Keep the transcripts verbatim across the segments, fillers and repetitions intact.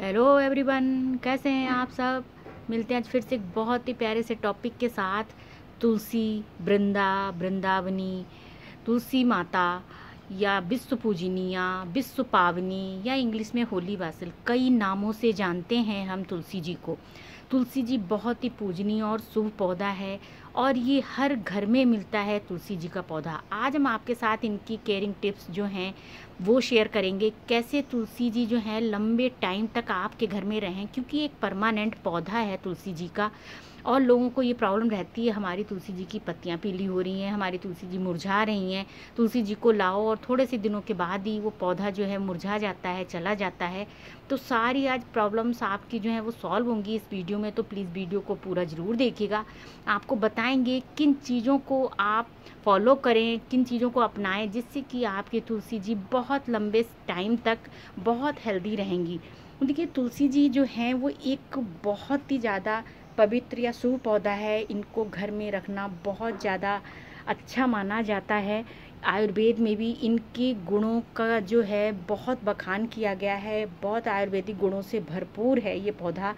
Hello everyone, कैसे हैं आप सब। मिलते हैं आज फिर से एक बहुत ही प्यारे से टॉपिक के साथ। तुलसी, वृंदा, वृंदावनी, तुलसी माता या विश्व पूजनिया, विश्व पावनी या इंग्लिश में होली बासिल, कई नामों से जानते हैं हम तुलसी जी को। तुलसी जी बहुत ही पूजनीय और शुभ पौधा है और ये हर घर में मिलता है तुलसी जी का पौधा। आज हम आपके साथ इनकी केयरिंग टिप्स जो हैं वो शेयर करेंगे, कैसे तुलसी जी जो है लंबे टाइम तक आपके घर में रहें, क्योंकि एक परमानेंट पौधा है तुलसी जी का। और लोगों को ये प्रॉब्लम रहती है, हमारी तुलसी जी की पत्तियाँ पीली हो रही हैं, हमारी तुलसी जी मुरझा रही हैं, तुलसी जी को लाओ और थोड़े से दिनों के बाद ही वो पौधा जो है मुरझा जाता है, चला जाता है। तो सारी आज प्रॉब्लम्स आपकी जो है वो सॉल्व होंगी इस वीडियो में। तो प्लीज़ वीडियो को पूरा ज़रूर देखिएगा, आपको बताएंगे किन चीज़ों को आप फॉलो करें, किन चीज़ों को अपनाएं, जिससे कि आपकी तुलसी जी बहुत लंबे टाइम तक बहुत हेल्दी रहेंगी। देखिए, तुलसी जी जो हैं वो एक बहुत ही ज़्यादा पवित्र या शुभ पौधा है। इनको घर में रखना बहुत ज़्यादा अच्छा माना जाता है। आयुर्वेद में भी इनके गुणों का जो है बहुत बखान किया गया है। बहुत आयुर्वेदिक गुणों से भरपूर है ये पौधा।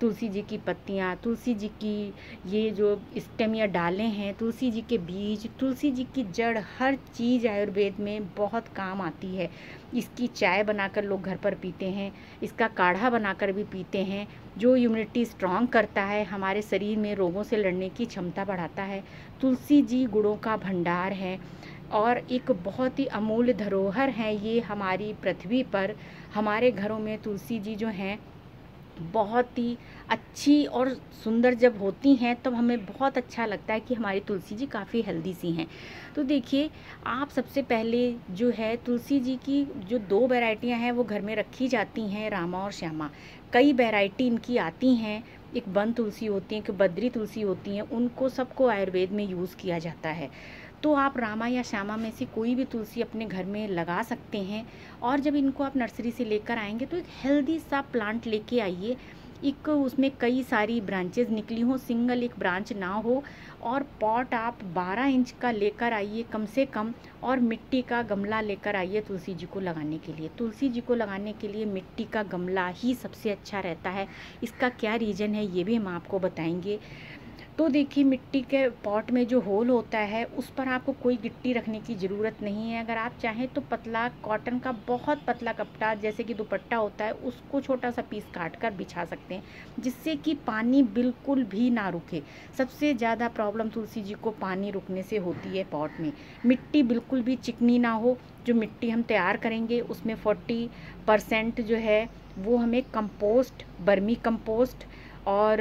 तुलसी जी की पत्तियाँ, तुलसी जी की ये जो स्टेम या डालें हैं, तुलसी जी के बीज, तुलसी जी की जड़, हर चीज़ आयुर्वेद में बहुत काम आती है। इसकी चाय बनाकर लोग घर पर पीते हैं, इसका काढ़ा बनाकर भी पीते हैं, जो इम्यूनिटी स्ट्रॉन्ग करता है, हमारे शरीर में रोगों से लड़ने की क्षमता बढ़ाता है। तुलसी जी गुणों का भंडार है और एक बहुत ही अमूल्य धरोहर है ये हमारी पृथ्वी पर। हमारे घरों में तुलसी जी जो हैं बहुत ही अच्छी और सुंदर जब होती हैं तब तो हमें बहुत अच्छा लगता है कि हमारी तुलसी जी काफ़ी हेल्दी सी हैं। तो देखिए, आप सबसे पहले जो है तुलसी जी की जो दो वैरायटियां हैं वो घर में रखी जाती हैं, रामा और श्यामा। कई वैरायटी इनकी आती हैं, एक बन तुलसी होती हैं, एक बद्री तुलसी होती हैं। उनको सबको आयुर्वेद में यूज़ किया जाता है। तो आप रामा या श्यामा में से कोई भी तुलसी अपने घर में लगा सकते हैं। और जब इनको आप नर्सरी से लेकर आएंगे तो एक हेल्दी सा प्लांट लेके आइए, एक उसमें कई सारी ब्रांचेस निकली हो, सिंगल एक ब्रांच ना हो। और पॉट आप बारह इंच का लेकर आइए कम से कम, और मिट्टी का गमला लेकर आइए तुलसी जी को लगाने के लिए। तुलसी जी को लगाने के लिए मिट्टी का गमला ही सबसे अच्छा रहता है। इसका क्या रीज़न है ये भी हम आपको बताएंगे। तो देखिए, मिट्टी के पॉट में जो होल होता है उस पर आपको कोई गिट्टी रखने की ज़रूरत नहीं है। अगर आप चाहें तो पतला कॉटन का बहुत पतला कपड़ा जैसे कि दुपट्टा होता है उसको छोटा सा पीस काट कर बिछा सकते हैं, जिससे कि पानी बिल्कुल भी ना रुके। सबसे ज़्यादा प्रॉब्लम तुलसी जी को पानी रुकने से होती है पॉट में। मिट्टी बिल्कुल भी चिकनी ना हो। जो मिट्टी हम तैयार करेंगे उसमें फोर्टी परसेंट जो है वो हमें कंपोस्ट, बर्मी कंपोस्ट और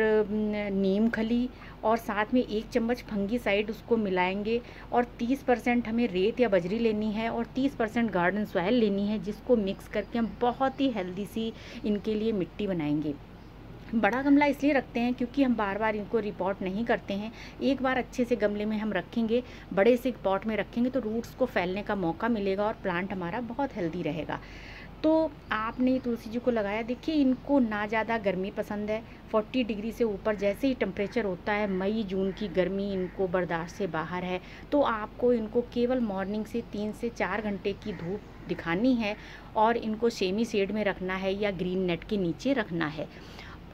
नीम खली और साथ में एक चम्मच फंगीसाइड उसको मिलाएंगे। और तीस परसेंट हमें रेत या बजरी लेनी है और तीस परसेंट गार्डन सॉयल लेनी है, जिसको मिक्स करके हम बहुत ही हेल्दी सी इनके लिए मिट्टी बनाएंगे। बड़ा गमला इसलिए रखते हैं क्योंकि हम बार बार इनको रिपोर्ट नहीं करते हैं। एक बार अच्छे से गमले में हम रखेंगे, बड़े से पॉट में रखेंगे तो रूट्स को फैलने का मौका मिलेगा और प्लांट हमारा बहुत हेल्दी रहेगा। तो आपने तुलसी जी को लगाया। देखिए, इनको ना ज़्यादा गर्मी पसंद है। चालीस डिग्री से ऊपर जैसे ही टेम्परेचर होता है, मई जून की गर्मी इनको बर्दाश्त से बाहर है। तो आपको इनको केवल मॉर्निंग से तीन से चार घंटे की धूप दिखानी है और इनको सेमी शेड में रखना है या ग्रीन नेट के नीचे रखना है।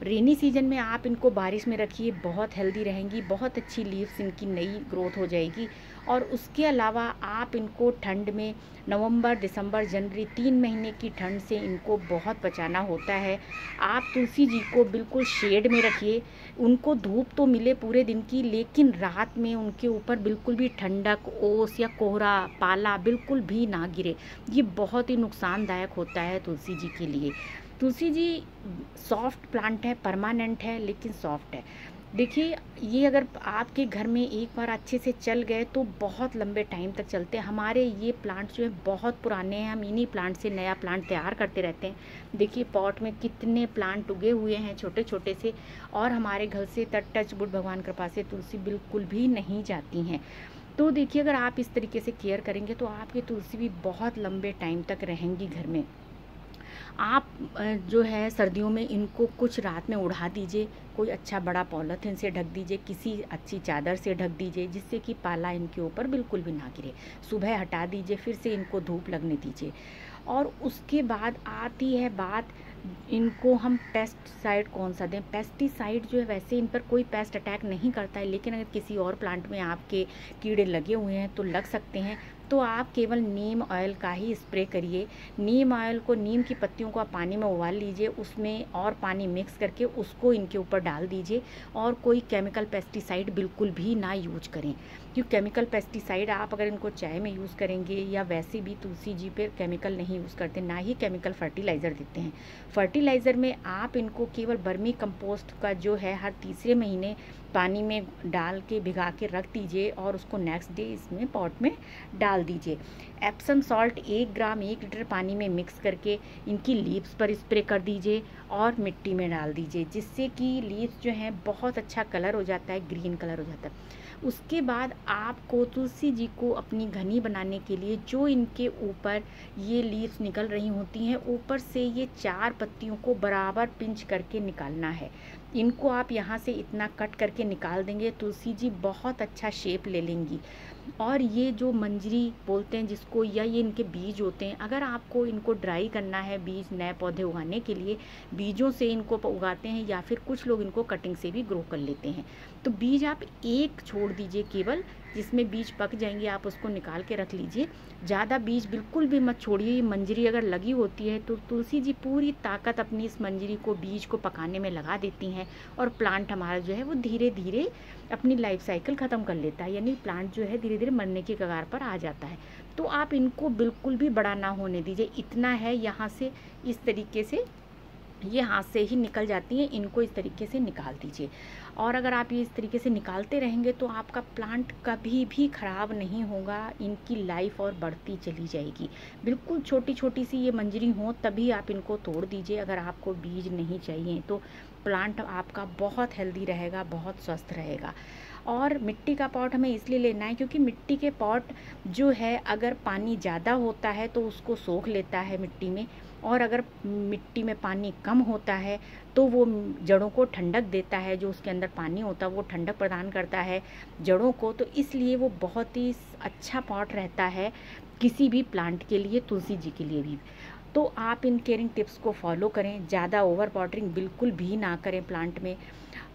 रेनी सीजन में आप इनको बारिश में रखिए, बहुत हेल्दी रहेंगी, बहुत अच्छी लीव्स इनकी नई ग्रोथ हो जाएगी। और उसके अलावा आप इनको ठंड में, नवंबर, दिसंबर, जनवरी, तीन महीने की ठंड से इनको बहुत बचाना होता है। आप तुलसी जी को बिल्कुल शेड में रखिए। उनको धूप तो मिले पूरे दिन की, लेकिन रात में उनके ऊपर बिल्कुल भी ठंडक, ओस या कोहरा, पाला बिल्कुल भी ना गिरे। ये बहुत ही नुकसानदायक होता है तुलसी जी के लिए। तुलसी जी सॉफ्ट प्लांट है, परमानेंट है, लेकिन सॉफ्ट है। देखिए, ये अगर आपके घर में एक बार अच्छे से चल गए तो बहुत लंबे टाइम तक चलते हैं। हमारे ये प्लांट जो है बहुत पुराने हैं, हम इन्हीं प्लांट से नया प्लांट तैयार करते रहते हैं। देखिए, पॉट में कितने प्लांट उगे हुए हैं छोटे छोटे से। और हमारे घर से तट टच बुट भगवान कृपा से तुलसी बिल्कुल भी नहीं जाती हैं। तो देखिए, अगर आप इस तरीके से केयर करेंगे तो आपकी तुलसी भी बहुत लंबे टाइम तक रहेंगी घर में। आप जो है सर्दियों में इनको कुछ रात में उड़ा दीजिए, कोई अच्छा बड़ा पॉलिथीन से ढक दीजिए, किसी अच्छी चादर से ढक दीजिए, जिससे कि पाला इनके ऊपर बिल्कुल भी ना गिरे। सुबह हटा दीजिए, फिर से इनको धूप लगने दीजिए। और उसके बाद आती है बात इनको हम पेस्टिसाइड कौन सा दें। पेस्टिसाइड जो है वैसे इन पर कोई पेस्ट अटैक नहीं करता है, लेकिन अगर किसी और प्लांट में आपके कीड़े लगे हुए हैं तो लग सकते हैं। तो आप केवल नीम ऑयल का ही स्प्रे करिए। नीम ऑयल को, नीम की पत्तियों को आप पानी में उबाल लीजिए, उसमें और पानी मिक्स करके उसको इनके ऊपर डाल दीजिए। और कोई केमिकल पेस्टिसाइड बिल्कुल भी ना यूज़ करें, क्योंकि केमिकल पेस्टिसाइड आप अगर इनको चाय में यूज़ करेंगे या वैसे भी तुलसी जी पर केमिकल नहीं यूज़ करते, ना ही केमिकल फर्टिलाइज़र देते हैं। फर्टिलाइज़र में आप इनको केवल बर्मी कंपोस्ट का जो है हर तीसरे महीने पानी में डाल के भिगा के रख दीजिए और उसको नेक्स्ट डे इसमें पॉट में डाल दीजिए। एप्सम सॉल्ट एक ग्राम एक लीटर पानी में मिक्स करके इनकी लीव्स पर स्प्रे कर दीजिए और मिट्टी में डाल दीजिए, जिससे कि लीव्स जो हैं बहुत अच्छा कलर हो जाता है, ग्रीन कलर हो जाता है। उसके बाद आपको तुलसी जी को अपनी घनी बनाने के लिए जो इनके ऊपर ये लीव्स निकल रही होती हैं, ऊपर से ये चार पत्तियों को बराबर पिंच करके निकालना है। इनको आप यहाँ से इतना कट करके निकाल देंगे, तुलसी जी बहुत अच्छा शेप ले लेंगी। और ये जो मंजरी बोलते हैं जिसको, या ये इनके बीज होते हैं, अगर आपको इनको ड्राई करना है, बीज नए पौधे उगाने के लिए बीजों से इनको उगाते हैं, या फिर कुछ लोग इनको कटिंग से भी ग्रो कर लेते हैं। तो बीज आप एक छोड़ दीजिए केवल, जिसमें बीज पक जाएंगे आप उसको निकाल के रख लीजिए। ज़्यादा बीज बिल्कुल भी मत छोड़िए। ये मंजरी अगर लगी होती है तो तुलसी जी पूरी ताकत अपनी इस मंजरी को, बीज को पकाने में लगा देती हैं, और प्लांट हमारा जो है वो धीरे धीरे अपनी लाइफ साइकिल ख़त्म कर लेता है, यानी प्लांट जो है धीरे धीरे मरने की कगार पर आ जाता है। तो आप इनको बिल्कुल भी बड़ा ना होने दीजिए। इतना है, यहाँ से इस तरीके से ये हाथ से ही निकल जाती हैं, इनको इस तरीके से निकाल दीजिए। और अगर आप ये इस तरीके से निकालते रहेंगे तो आपका प्लांट कभी भी ख़राब नहीं होगा, इनकी लाइफ और बढ़ती चली जाएगी। बिल्कुल छोटी छोटी सी ये मंजरी हो तभी आप इनको तोड़ दीजिए, अगर आपको बीज नहीं चाहिए तो। प्लांट आपका बहुत हेल्दी रहेगा, बहुत स्वस्थ रहेगा। और मिट्टी का पॉट हमें इसलिए लेना है क्योंकि मिट्टी के पॉट जो है अगर पानी ज़्यादा होता है तो उसको सोख लेता है मिट्टी में, और अगर मिट्टी में पानी कम होता है तो वो जड़ों को ठंडक देता है। जो उसके अंदर पानी होता है वो ठंडक प्रदान करता है जड़ों को, तो इसलिए वो बहुत ही अच्छा पॉट रहता है किसी भी प्लांट के लिए, तुलसी जी के लिए भी। तो आप इन केयरिंग टिप्स को फॉलो करें, ज़्यादा ओवर वाटरिंग बिल्कुल भी ना करें प्लांट में।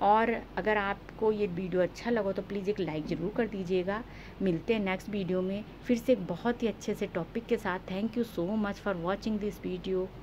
और अगर आपको ये वीडियो अच्छा लगा तो प्लीज़ एक लाइक ज़रूर कर दीजिएगा। मिलते हैं नेक्स्ट वीडियो में फिर से एक बहुत ही अच्छे से टॉपिक के साथ। Thank you so much for watching this video.